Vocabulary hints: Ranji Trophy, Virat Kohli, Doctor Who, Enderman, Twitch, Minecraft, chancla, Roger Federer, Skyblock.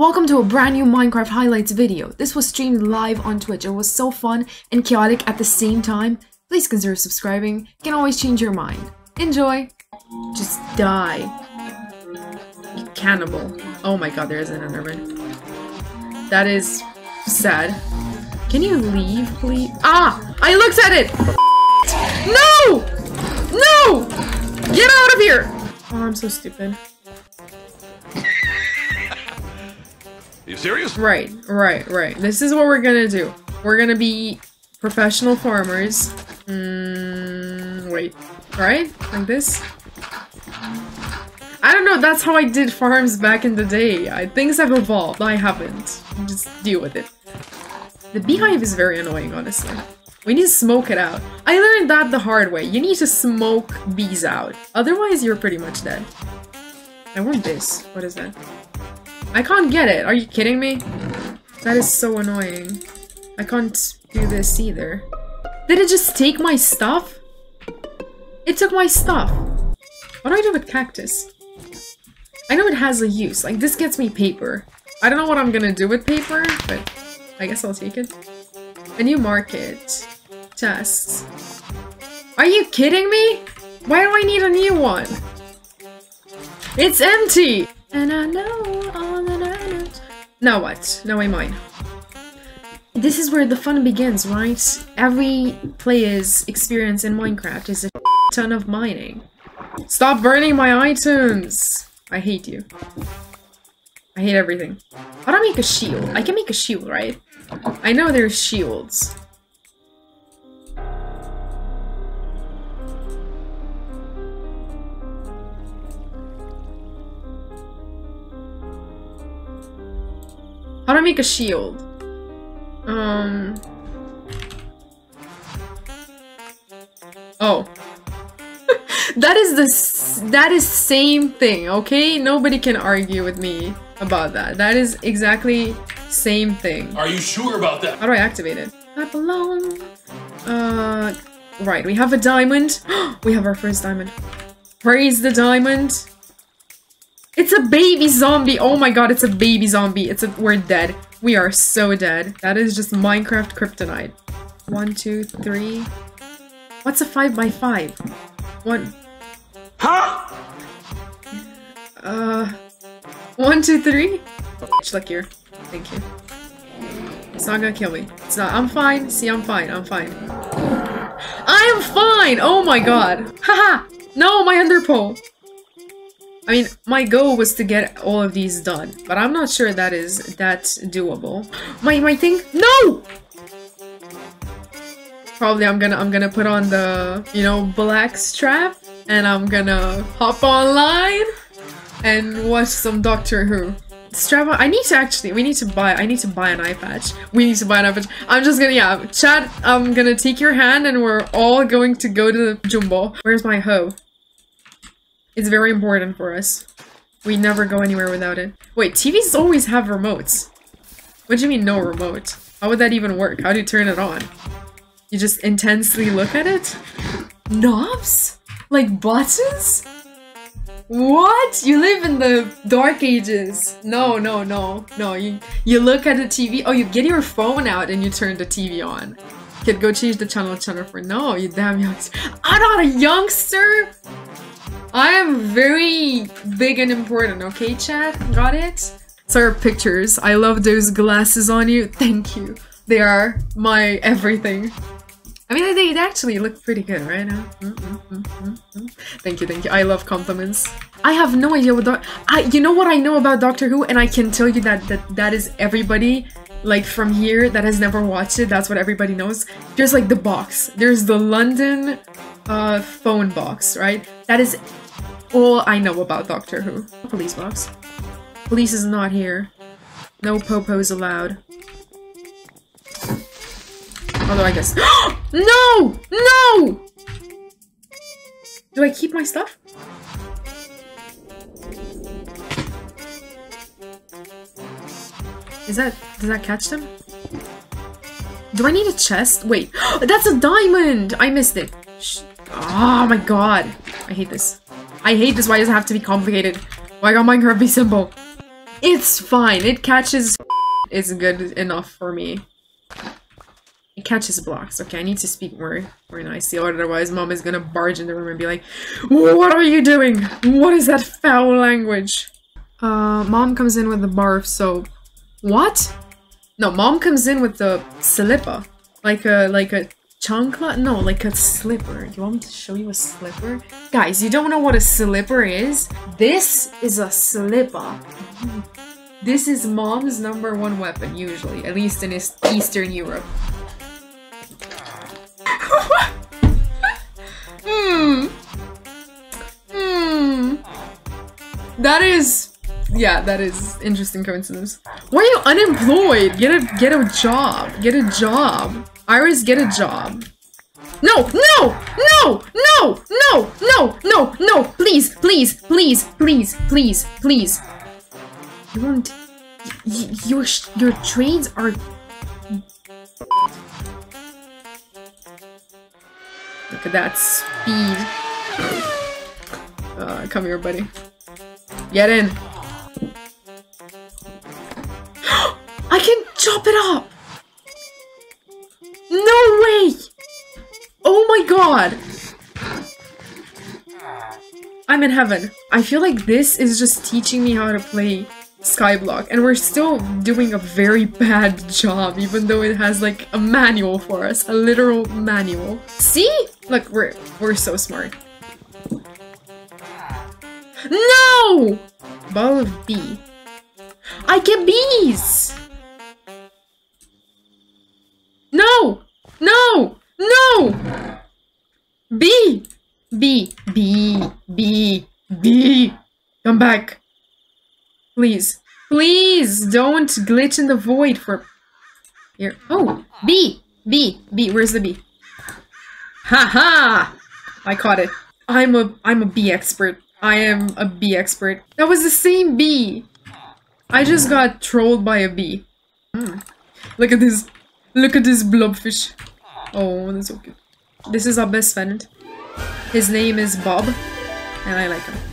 Welcome to a brand new Minecraft highlights video. This was streamed live on Twitch. It was so fun and chaotic at the same time. Please consider subscribing. You can always change your mind. Enjoy. Just die. You cannibal. Oh my god, there is an Enderman. That is sad. Can you leave, please? Ah! I looked at it! No! No! Get out of here! Oh, I'm so stupid. You serious? Right. This is what we're gonna do. We're gonna be professional farmers. Wait. Right? Like this? I don't know, that's how I did farms back in the day. Things have evolved. I haven't. Just deal with it. The beehive is very annoying, honestly. We need to smoke it out. I learned that the hard way. You need to smoke bees out. Otherwise, you're pretty much dead. I want this. What is that? I can't get it. Are you kidding me? That is so annoying. I can't do this either. Did it just take my stuff? It took my stuff. What do I do with cactus? I know it has a use. Like, this gets me paper. I don't know what I'm gonna do with paper, but I guess I'll take it. A new market. Chests. Are you kidding me? Why do I need a new one? It's empty! And I know all that I know. Now what? Now I mine. This is where the fun begins, right? Every player's experience in Minecraft is a ton of mining. Stop burning my items! I hate you. I hate everything. How do I make a shield? I can make a shield, right? I know there's shields. How do I make a shield? Oh. that is same thing, okay? Nobody can argue with me about that. That is exactly same thing. Are you sure about that? How do I activate it? I belong. Right, we have a diamond. We have our first diamond. Praise the diamond. It's a baby zombie! Oh my god, it's a baby zombie. We're dead. We are so dead. That is just Minecraft kryptonite. 1, 2, 3. What's a 5x5? 1. Huh? 1, 2, 3? Look here. Thank you. It's not gonna kill me. It's not. I'm fine. See, I'm fine. I'm fine. I am fine! Oh my god. Haha! No, my underpole! I mean, my goal was to get all of these done, but I'm not sure that is that doable. My thing? No! Probably I'm gonna put on the, you know, black strap, and I'm gonna hop online and watch some Doctor Who. Strap on. I need to buy an eye patch. We need to buy an eye patch. I'm just gonna, yeah, chat, I'm gonna take your hand and we're all going to go to the Jumbo. Where's my hoe? It's very important for us. We never go anywhere without it. Wait, TVs always have remotes. What do you mean no remote? How would that even work? How do you turn it on? You just intensely look at it? Knobs? Like buttons? What? You live in the dark ages. No. You look at the TV. Oh, you get your phone out and you turn the TV on. Kid, go change the channel for no, you damn youngster. I'm not a youngster! I am very big and important, okay, chat? Got it? So our pictures. I love those glasses on you. Thank you. They are my everything. I mean, they actually look pretty good right now. Thank you, thank you. I love compliments. I have no idea what you know what I know about Doctor Who, and I can tell you that is everybody, like, from here that has never watched it. That's what everybody knows. There's, like, the box. There's the London phone box, right? That is all I know about Doctor Who. Police box. Police is not here. No popos allowed. Although I guess- No! No! Do I keep my stuff? Does that catch them? Do I need a chest? Wait, that's a diamond! I missed it. Oh my god. I hate this. Why does it have to be complicated? Why can't Minecraft be simple? It's fine. It catches is good enough for me. It catches blocks. Okay, I need to speak more nicely, otherwise Mom is gonna barge in the room and be like, what are you doing? What is that foul language? Mom comes in with the bar of soap. What? No, Mom comes in with the slipper. Like a chancla? No, like a slipper. Do you want me to show you a slipper? Guys, you don't know what a slipper is? This is a slipper. This is Mom's #1 weapon, usually, at least in Eastern Europe. That is... yeah, that is interesting coincidence. Why are you unemployed? Get a job. Get a job. Iris, get a job. No! No! No! No! No! No! No! No! Please! Please! Please! Please! Please! Please! You want... your trades are... Look at that speed. Come here, buddy. Get in. I can chop it up! No way! Oh my god! I'm in heaven. I feel like this is just teaching me how to play Skyblock, and we're still doing a very bad job, even though it has like a manual for us, a literal manual. See? Look, we're so smart. No! Ball of bee. I get bees! No! No! No! Bee! Bee! Bee! Bee! Bee! Come back! Please. Please don't glitch in the void for... here. Oh! Bee! Bee! Bee! Where's the bee? Ha ha! I caught it. I'm a bee expert. I am a bee expert. That was the same bee! I just got trolled by a bee. Look at this. Look at this blobfish. Oh, that's so cute. This is our best friend. His name is Bob, and I like him.